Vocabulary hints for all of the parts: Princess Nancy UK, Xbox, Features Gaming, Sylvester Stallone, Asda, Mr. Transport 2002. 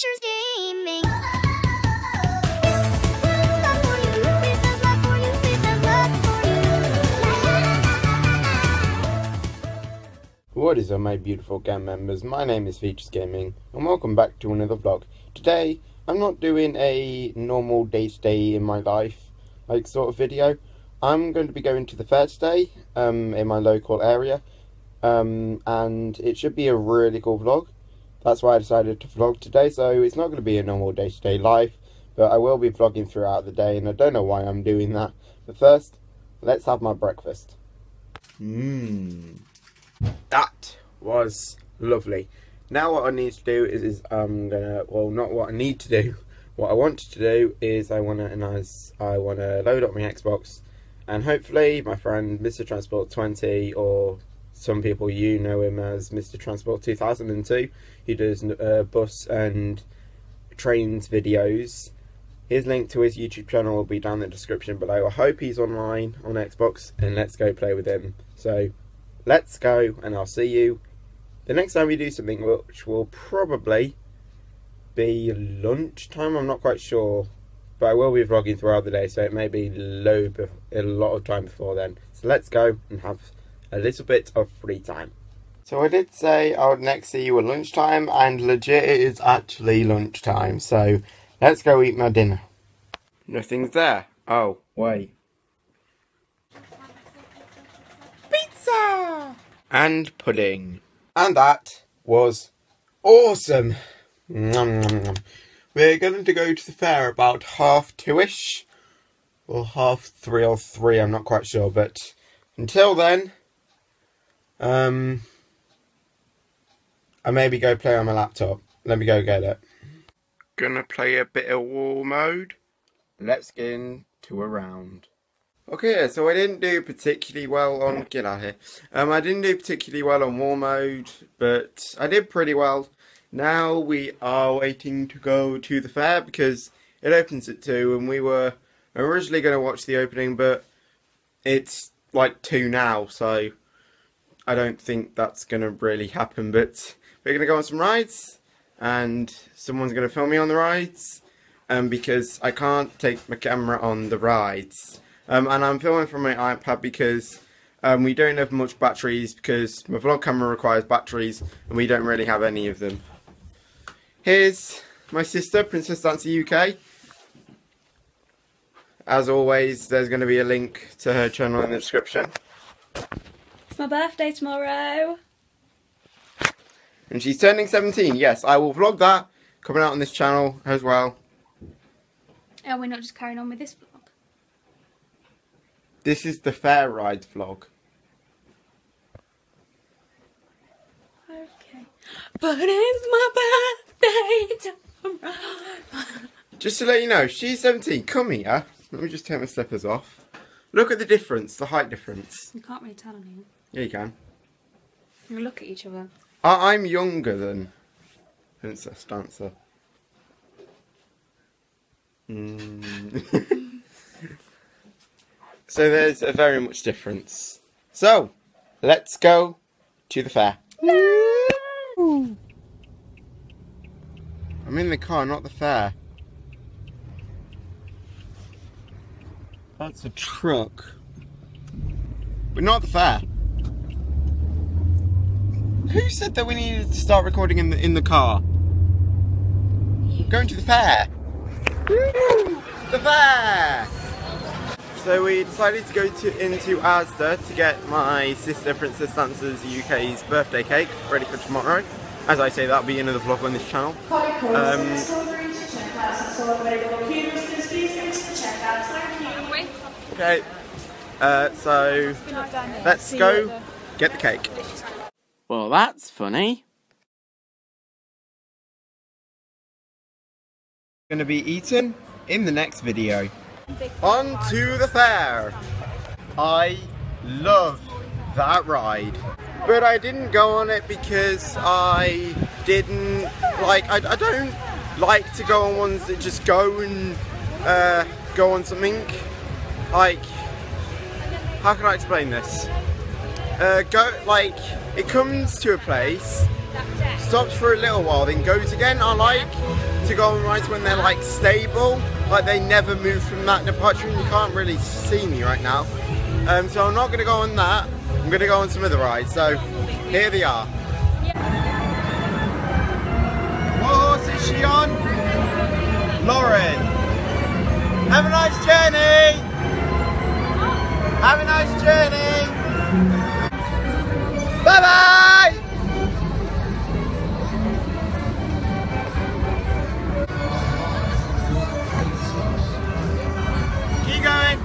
Features Gaming. Love for you, Ruby's a love for you, Ruby's a love for you. What is up, my beautiful gang members? My name is Features Gaming, and welcome back to another vlog. Today, I'm not doing a normal day-to-day in my life, like, sort of video. I'm going to be going to the fair today, in my local area, and it should be a really cool vlog. That's why I decided to vlog today, so it's not going to be a normal day-to-day life, but I will be vlogging throughout the day, and I don't know why I'm doing that. But first, let's have my breakfast. That was lovely. Now what I need to do is what I wanted to do is I want to load up my Xbox, and hopefully my friend Mr. Transport 20, or some people you know him as Mr. Transport 2002, who does bus and trains videos. His link to his YouTube channel will be down in the description below. I hope he's online on Xbox, and let's go play with him. So let's go, and I'll see you the next time we do something, which will probably be lunchtime. I'm not quite sure, but I will be vlogging throughout the day, so it may be a lot of time before then. So let's go and have a little bit of free time. So I did say I would next see you at lunchtime, and legit it is actually lunchtime, so let's go eat my dinner. Nothing's there. Oh, wait. Pizza! And pudding. And that was awesome. Nom, nom, nom. We're going to go to the fair about 2:30-ish. Or 3:30 or 3, I'm not quite sure, but until then, I maybe go play on my laptop. Let me go get it. Gonna play a bit of war mode. Let's get into a round. Okay, so I didn't do particularly well on... Get out of here. I didn't do particularly well on war mode, but I did pretty well. Now we are waiting to go to the fair because it opens at 2, and we were originally going to watch the opening, but it's like 2 now, so I don't think that's going to really happen, but we're going to go on some rides, and someone's going to film me on the rides, because I can't take my camera on the rides. And I'm filming from my iPad because we don't have much batteries, because my vlog camera requires batteries, and we don't really have any of them. Here's my sister, Princess Nancy UK. As always, there's going to be a link to her channel in the description. My birthday tomorrow, and she's turning 17. Yes, I will vlog that coming out on this channel as well. And we're not just carrying on with this vlog. This is the fair ride vlog. Okay, but it's my birthday tomorrow. Just to let you know, she's 17. Come here. Let me just take my slippers off. Look at the difference, the height difference. You can't really tell anything. Yeah, you can. You look at each other. I'm younger than Princess Dancer. So there's a very much difference. So, let's go to the fair. Woo! I'm in the car, not the fair. That's a truck. But not the fair. Who said that we needed to start recording in the car? We're going to the fair. Woo! The fair! So we decided to go into Asda to get my sister Princess Sansa's UK's birthday cake ready for tomorrow. As I say, that'll be another vlog on this channel. Okay, so let's go get the cake. Well, that's funny. Gonna be eaten in the next video. On to the fair. I love that ride, but I didn't go on it because I didn't like. I don't like to go on ones that just go and go on something. Like, how can I explain this? it comes to a place, stops for a little while, then goes again. I like to go on rides when they're like stable, like they never move from that departure, and you can't really see me right now. So I'm not going to go on that, I'm going to go on some other rides, so here they are. What horse is she on? Lauren. Have a nice journey! Have a nice journey! Bye bye! Keep going!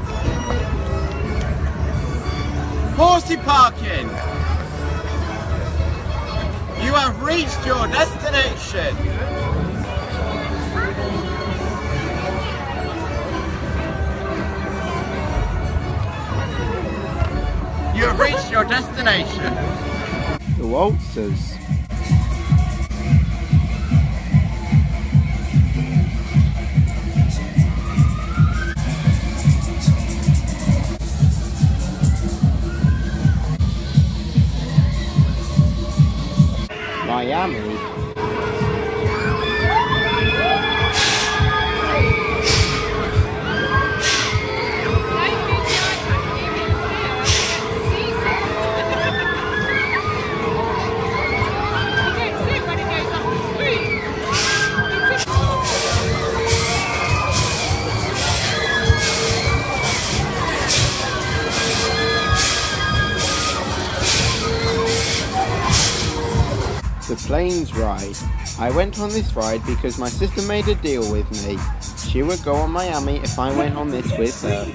Horsey parking! You have reached your destination! You have reached your destination! The waltzers. Miami. The planes ride. I went on this ride because my sister made a deal with me. She would go on Miami if I went on this with her.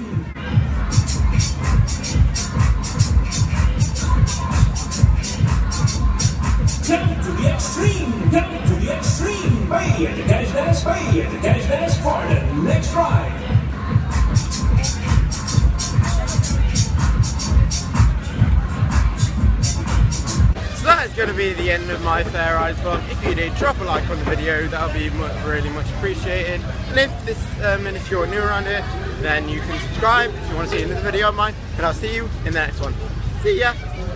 Down to the extreme, down to the extreme. Bay at the dash, bay at the dash for the next ride. Going to be the end of my Fair Rides vlog. If you did, drop a like on the video, that would be really much appreciated, and if you're new around here, then you can subscribe if you want to see another video of mine, and I'll see you in the next one. See ya!